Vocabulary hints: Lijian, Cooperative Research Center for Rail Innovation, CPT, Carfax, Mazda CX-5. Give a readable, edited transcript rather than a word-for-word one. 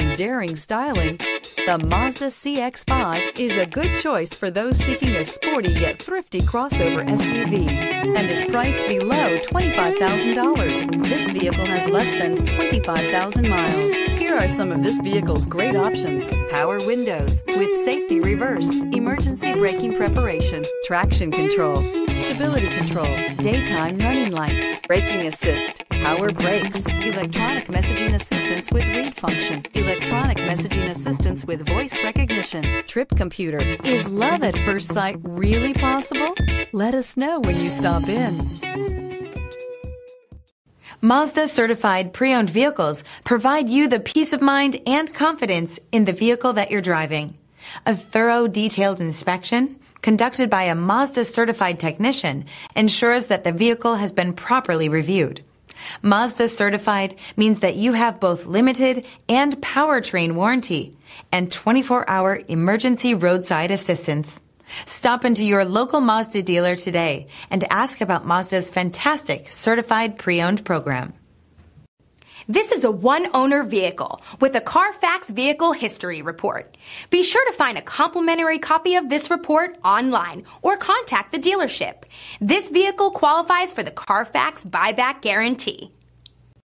and daring styling, the Mazda CX-5 is a good choice for those seeking a sporty yet thrifty crossover SUV and is priced below $25,000. This vehicle has less than 25,000 miles. Here are some of this vehicle's great options: power windows with safety reverse, emergency braking preparation, traction control, stability control, daytime running lights, braking assist, power brakes, electronic messaging assistance with read function, electronic messaging assistance with voice recognition, trip computer. Is love at first sight really possible? Let us know when you stop in. Mazda certified pre-owned vehicles provide you the peace of mind and confidence in the vehicle that you're driving. A thorough, detailed inspection conducted by a Mazda certified technician ensures that the vehicle has been properly reviewed. Mazda certified means that you have both limited and powertrain warranty and 24-hour emergency roadside assistance. Stop into your local Mazda dealer today and ask about Mazda's fantastic certified pre-owned program. This is a one-owner vehicle with a Carfax Vehicle History Report. Be sure to find a complimentary copy of this report online or contact the dealership. This vehicle qualifies for the Carfax Buyback Guarantee.